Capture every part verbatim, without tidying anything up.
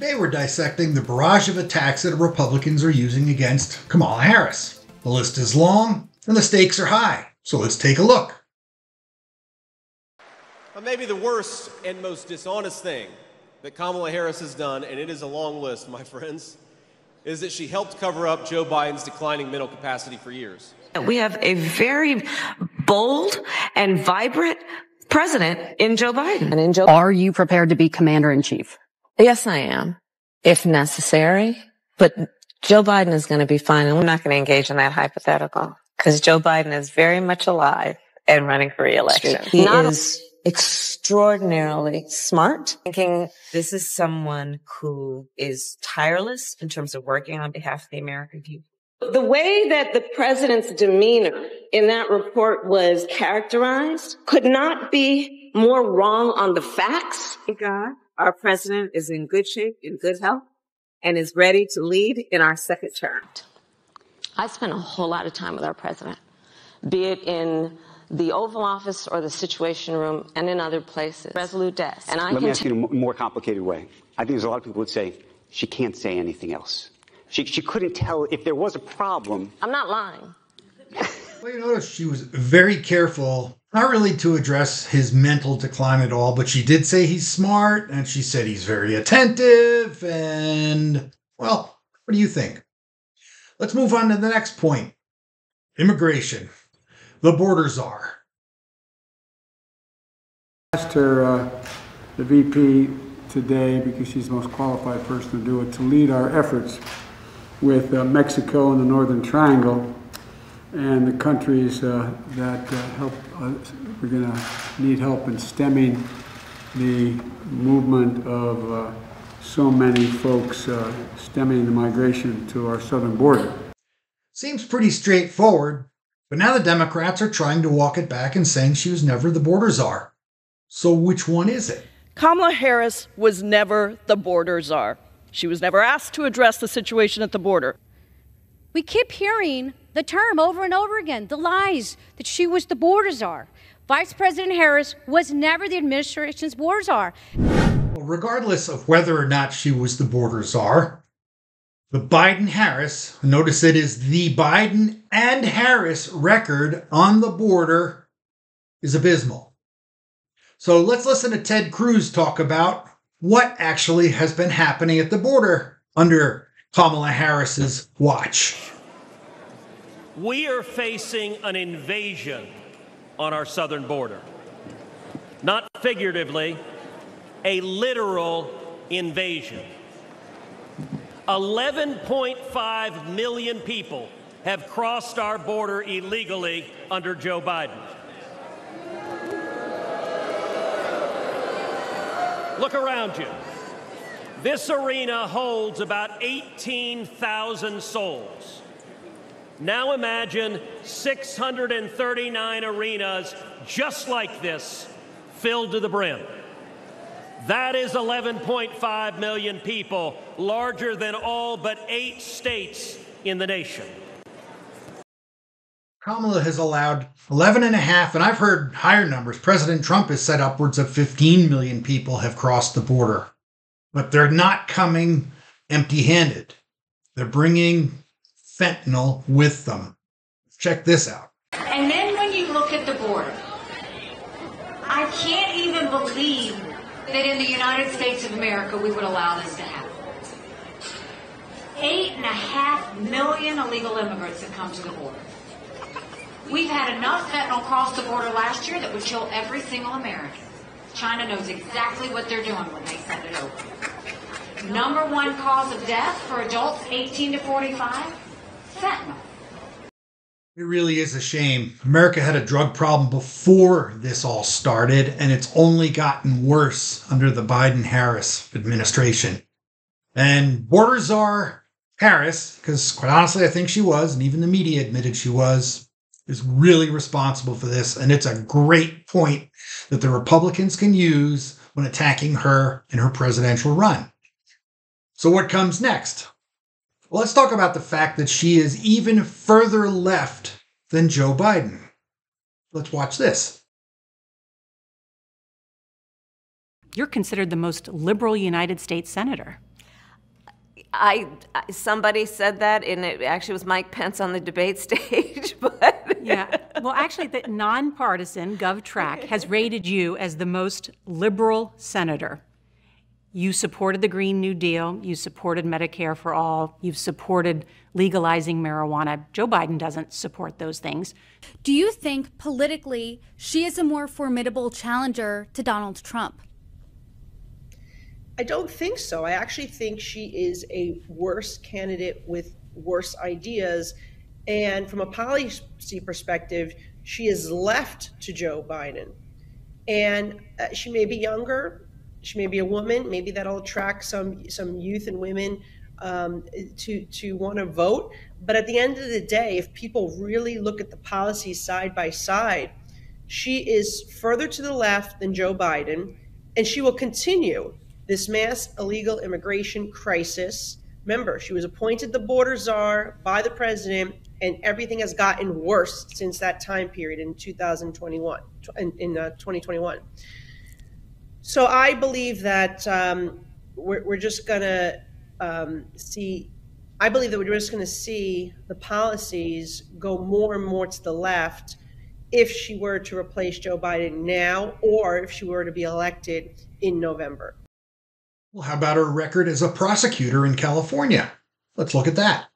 They were dissecting the barrage of attacks that Republicans are using against Kamala Harris. The list is long, and the stakes are high, so let's take a look. Maybe the worst and most dishonest thing that Kamala Harris has done, and it is a long list, my friends, is that she helped cover up Joe Biden's declining mental capacity for years. We have a very bold and vibrant president in Joe Biden. And in Joe Are you prepared to be commander-in-chief? Yes, I am, if necessary. But Joe Biden is going to be fine, and we're not going to engage in that hypothetical, because Joe Biden is very much alive and running for re-election. He not is... extraordinarily smart. Thinking this is someone who is tireless in terms of working on behalf of the American people. The way that the president's demeanor in that report was characterized could not be more wrong on the facts. Thank God our president is in good shape, in good health, and is ready to lead in our second term. I spent a whole lot of time with our president, be it in the Oval Office or the Situation Room and in other places. Resolute desk. And I Let me ask you in a more complicated way. I think there's a lot of people would say, she can't say anything else. She, she couldn't tell if there was a problem. I'm not lying. Well, you notice she was very careful, not really to address his mental decline at all, but she did say he's smart, and she said he's very attentive, and, well, what do you think? Let's move on to the next point. Immigration. The border czar. I asked her, uh, the V P today, because she's the most qualified person to do it, to lead our efforts with uh, Mexico and the Northern Triangle and the countries uh, that uh, help, uh, we're going to need help in stemming the movement of uh, so many folks uh, stemming the migration to our southern border. Seems pretty straightforward. But now the Democrats are trying to walk it back and saying she was never the border czar. So which one is it? Kamala Harris was never the border czar. She was never asked to address the situation at the border. We keep hearing the term over and over again, the lies that she was the border czar. Vice President Harris was never the administration's border czar. Well, regardless of whether or not she was the border czar, the Biden-Harris, notice it is the Biden and Harris record on the border, is abysmal. So let's listen to Ted Cruz talk about what actually has been happening at the border under Kamala Harris's watch. We are facing an invasion on our southern border. Not figuratively, a literal invasion. eleven point five million people have crossed our border illegally under Joe Biden. Look around you. This arena holds about eighteen thousand souls. Now imagine six hundred thirty-nine arenas just like this filled to the brim. That is eleven point five million people, larger than all but eight states in the nation. Kamala has allowed eleven and a half, and I've heard higher numbers. President Trump has said upwards of fifteen million people have crossed the border. But they're not coming empty-handed. They're bringing fentanyl with them. Check this out. And then when you look at the border, I can't even believe that in the United States of America we would allow this to happen. Eight and a half million illegal immigrants have come to the border. We've had enough fentanyl cross the border last year that would kill every single American. China knows exactly what they're doing when they send it over. Number one cause of death for adults eighteen to forty-five, fentanyl. It really is a shame. America had a drug problem before this all started, and it's only gotten worse under the Biden-Harris administration. And border czar Harris, because quite honestly I think she was, and even the media admitted she was, is really responsible for this, and it's a great point that the Republicans can use when attacking her in her presidential run. So what comes next? Well, let's talk about the fact that she is even further left than Joe Biden. Let's watch this. You're considered the most liberal United States senator. I, somebody said that, and it actually was Mike Pence on the debate stage. But yeah, well, actually, the nonpartisan GovTrack has rated you as the most liberal senator. You supported the Green New Deal. You supported Medicare for All. You've supported legalizing marijuana. Joe Biden doesn't support those things. Do you think politically she is a more formidable challenger to Donald Trump? I don't think so. I actually think she is a worse candidate with worse ideas. And from a policy perspective, she is left to Joe Biden. And uh, she may be younger. She may be a woman. Maybe that'll attract some some youth and women um, to, to want to vote. But at the end of the day, if people really look at the policy side by side, she is further to the left than Joe Biden, and she will continue this mass illegal immigration crisis. Remember, she was appointed the border czar by the president, and everything has gotten worse since that time period in two thousand twenty-one, in, in uh, twenty twenty-one. So I believe that um, we're, we're just gonna um, see, I believe that we're just gonna see the policies go more and more to the left if she were to replace Joe Biden now, or if she were to be elected in November. Well, how about her record as a prosecutor in California? Let's look at that.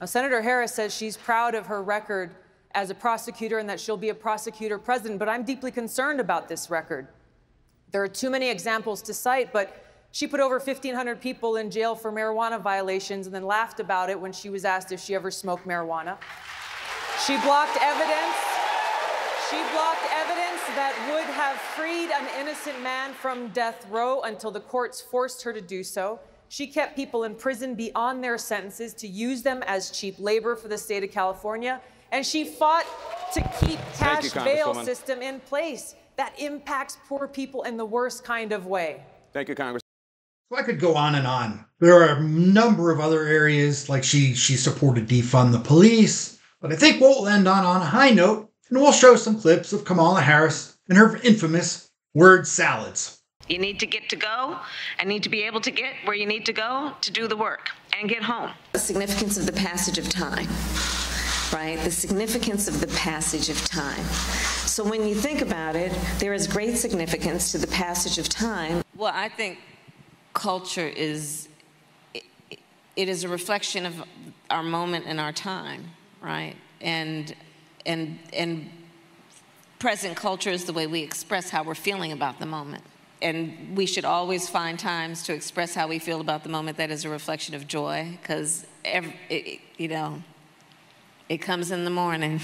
Now, Senator Harris says she's proud of her record as a prosecutor and that she'll be a prosecutor president, but I'm deeply concerned about this record. There are too many examples to cite, but she put over fifteen hundred people in jail for marijuana violations and then laughed about it when she was asked if she ever smoked marijuana. She blocked evidence. She blocked evidence that would have freed an innocent man from death row until the courts forced her to do so. She kept people in prison beyond their sentences to use them as cheap labor for the state of California. And she fought to keep cash bail system in place. That impacts poor people in the worst kind of way. Thank you, Congresswoman. Well, I could go on and on. There are a number of other areas, like she, she supported defund the police. But I think we'll end on, on a high note. And we'll show some clips of Kamala Harris and her infamous word salads. You need to get to go and need to be able to get where you need to go to do the work and get home. The significance of the passage of time, right? The significance of the passage of time. So when you think about it, there is great significance to the passage of time. Well, I think culture is, it, it is a reflection of our moment and our time, right? And And, and present culture is the way we express how we're feeling about the moment. And we should always find times to express how we feel about the moment that is a reflection of joy, because, you know, it comes in the morning.